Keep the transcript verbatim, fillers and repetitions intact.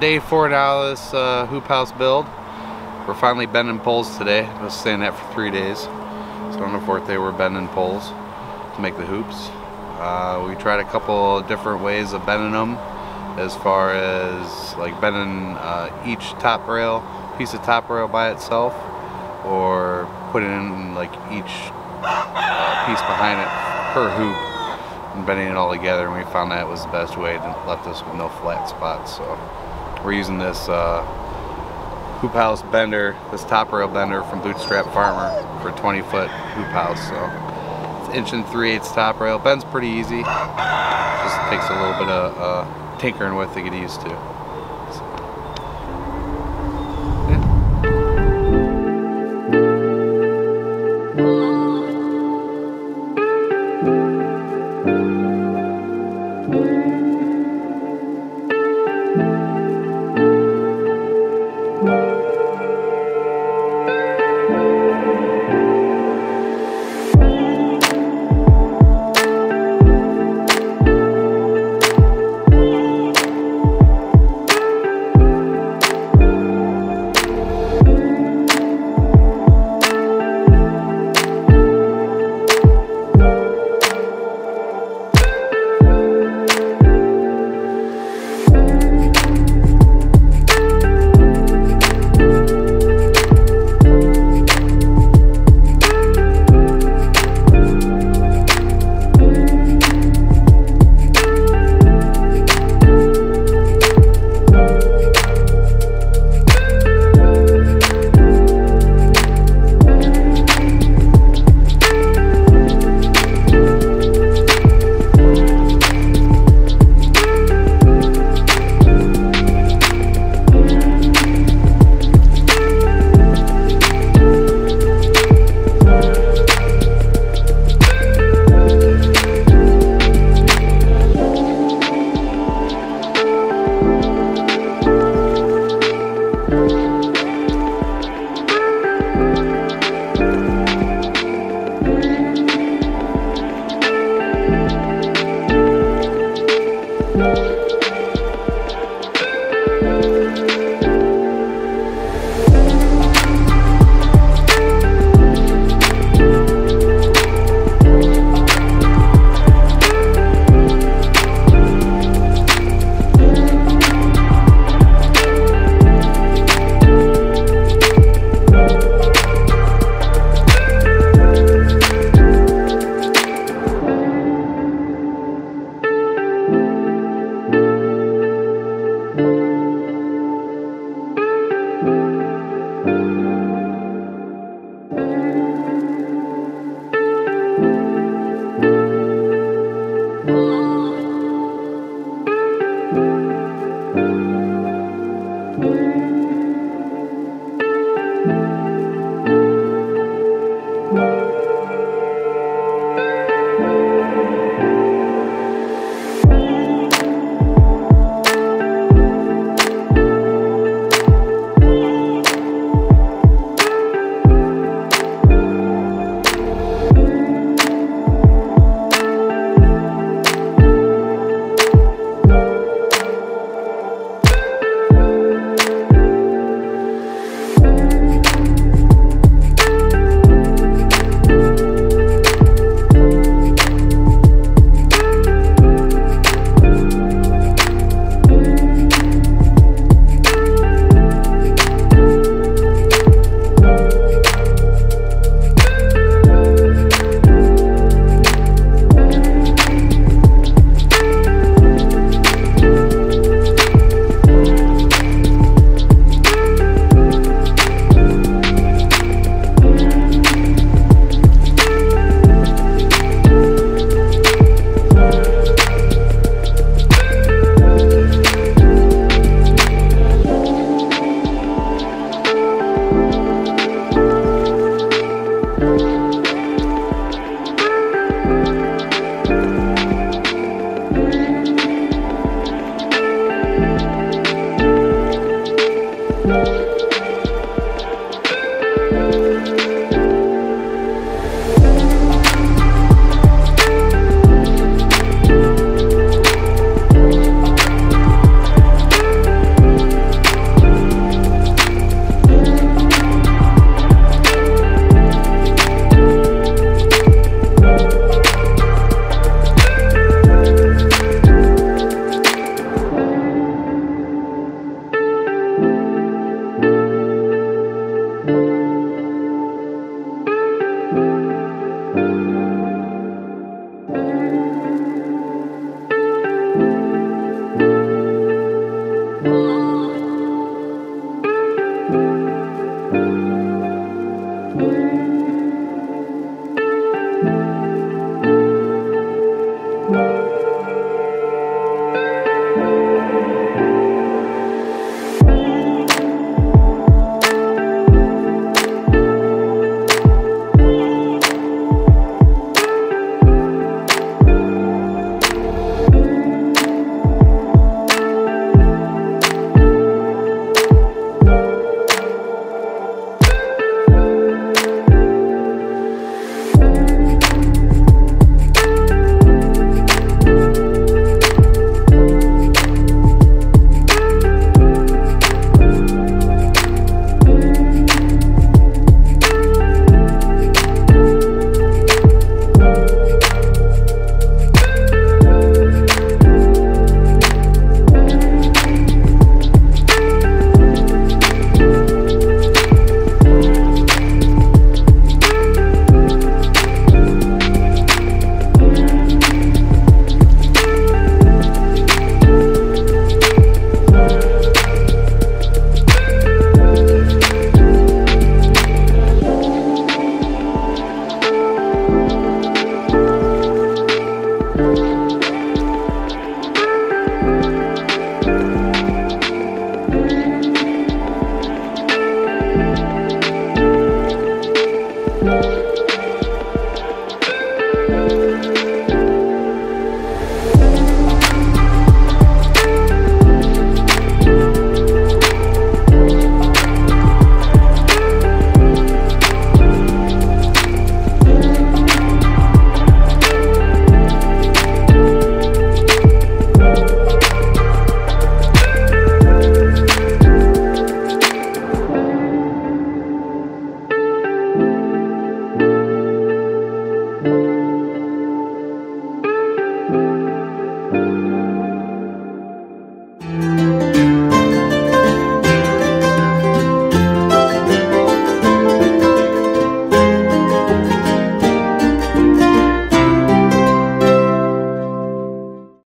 day four to out of this uh, hoop house build. We're finally bending poles today. I was saying that for three days. So on the fourth day we're bending poles to make the hoops. Uh, we tried a couple different ways of bending them, as far as like bending uh, each top rail, piece of top rail by itself, or putting in like each uh, piece behind it per hoop and bending it all together, and we found that was the best way to left us with no flat spots. So we're using this uh, hoop house bender, this top rail bender from Bootstrap Farmer for twenty foot hoop house. So it's inch and three eighths top rail, bends pretty easy, just takes a little bit of uh, tinkering with to get used to. Thank you.